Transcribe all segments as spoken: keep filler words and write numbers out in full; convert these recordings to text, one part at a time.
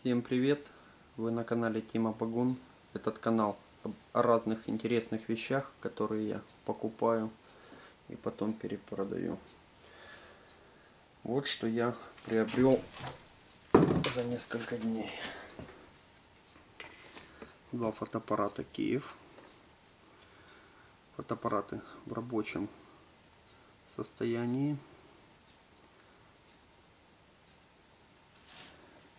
Всем привет! Вы на канале Тима Багун. Этот канал о разных интересных вещах, которые я покупаю и потом перепродаю. Вот что я приобрел за несколько дней. Два фотоаппарата Киев. Фотоаппараты в рабочем состоянии.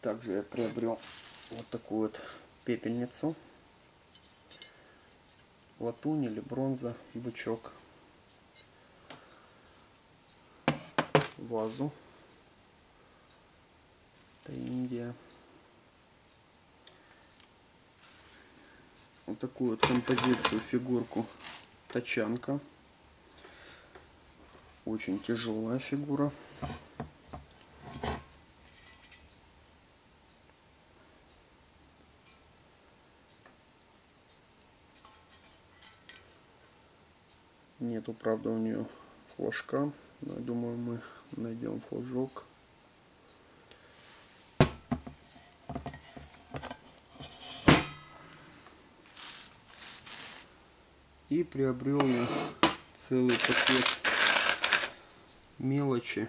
Также я приобрел вот такую вот пепельницу. Латунь или бронза, бычок. Вазу. Это Индия. Вот такую вот композицию, фигурку. Тачанка. Очень тяжелая фигура. Нету, правда, у нее флажка, но я думаю, мы найдем флажок. И приобрел я целый пакет мелочи.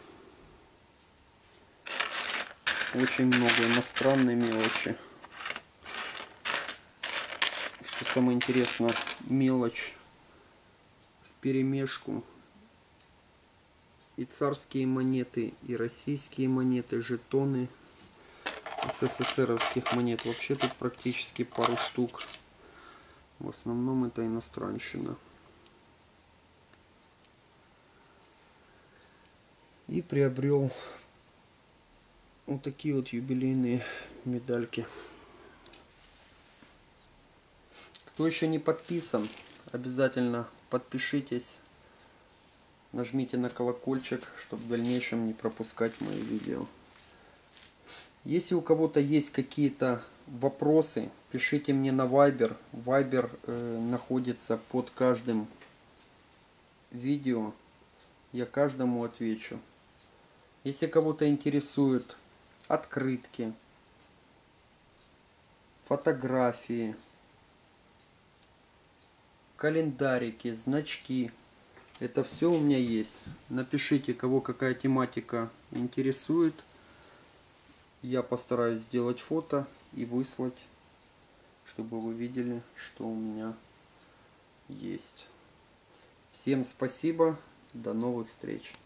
Очень много иностранной мелочи. Что самое интересное, мелочь перемешку, и царские монеты, и российские монеты, жетоны эс эс эс эровских монет. Вообще тут практически пару штук. В основном это иностранщина. И приобрел вот такие вот юбилейные медальки. Кто еще не подписан, обязательно подпишитесь, нажмите на колокольчик, чтобы в дальнейшем не пропускать мои видео. Если у кого-то есть какие-то вопросы, пишите мне на Viber. Viber э, находится под каждым видео. Я каждому отвечу. Если кого-то интересуют открытки, фотографии, календарики, значки. Это все у меня есть. Напишите, кого какая тематика интересует. Я постараюсь сделать фото и выслать, чтобы вы видели, что у меня есть. Всем спасибо. До новых встреч.